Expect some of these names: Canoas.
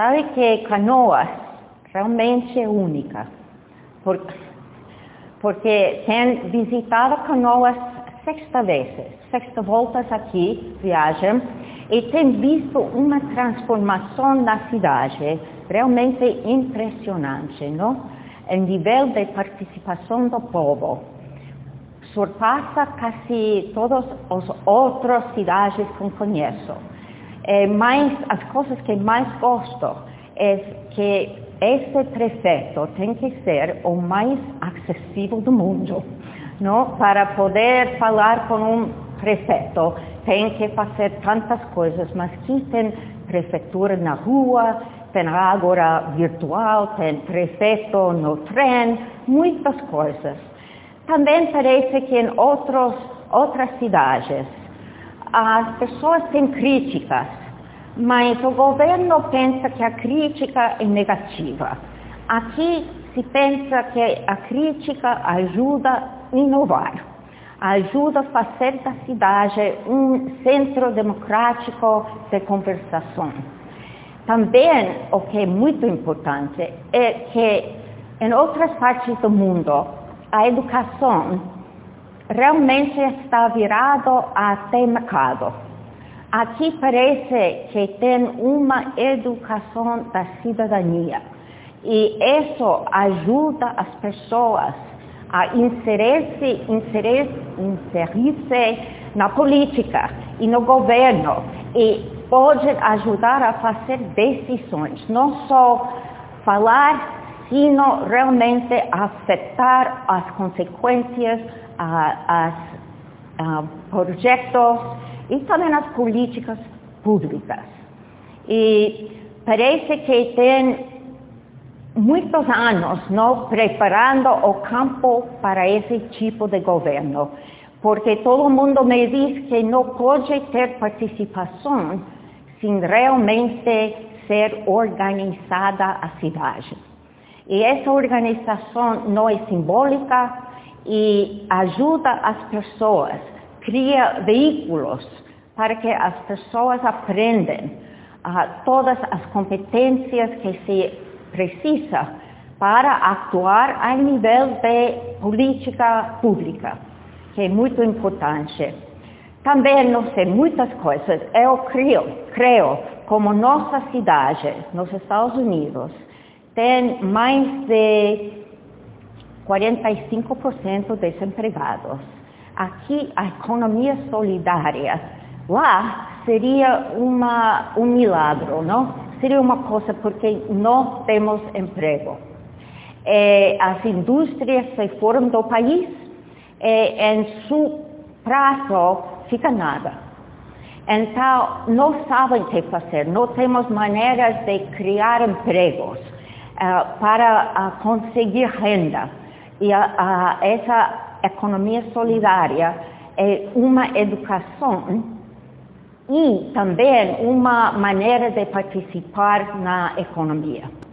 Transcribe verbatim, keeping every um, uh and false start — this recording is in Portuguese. Sabe que Canoas realmente é única, porque, porque tem visitado Canoas sexta vez, sexta voltas aqui, viagem, e tem visto uma transformação da cidade realmente impressionante, não? Em nível de participação do povo, surpassa quase todas as outras cidades que conheço. É, mas as coisas que mais gosto é que este prefeito tem que ser o mais acessível do mundo, não? Para poder falar com um prefeito, tem que fazer tantas coisas, mas aqui tem prefeitura na rua, tem agora virtual, tem prefeito no trem, muitas coisas. Também parece que em outros, outras cidades as pessoas têm críticas, mas o governo pensa que a crítica é negativa. Aqui se pensa que a crítica ajuda a inovar, ajuda a fazer da cidade um centro democrático de conversação. Também, o que é muito importante, é que em outras partes do mundo, a educação realmente está virada até mercado. Aqui parece que tem uma educação da cidadania e isso ajuda as pessoas a inserir-se, inserir, inserir-se na política e no governo e pode ajudar a fazer decisões, não só falar, sino realmente afetar as consequências, a, as a, projetos e também as políticas públicas. E parece que tem muitos anos, não, preparando o campo para esse tipo de governo, porque todo mundo me diz que não pode ter participação sem realmente ser organizada a cidade. E essa organização não é simbólica e ajuda as pessoas, cria veículos para que as pessoas aprendam ah, todas as competências que se precisa para actuar a nível de política pública, que é muito importante. Também não sei muitas coisas, eu creio, creio como nossa cidade, nos Estados Unidos, tem mais de quarenta e cinco por cento desempregados. Aqui a economia solidária, lá seria uma, um milagre, não? Seria uma coisa porque não temos emprego. E as indústrias se foram do país e em seu prazo fica nada. Então, não sabem o que fazer, não temos maneiras de criar empregos. Uh, para uh, conseguir renda. E uh, uh, essa economia solidária é uma educação e também uma maneira de participar na economia.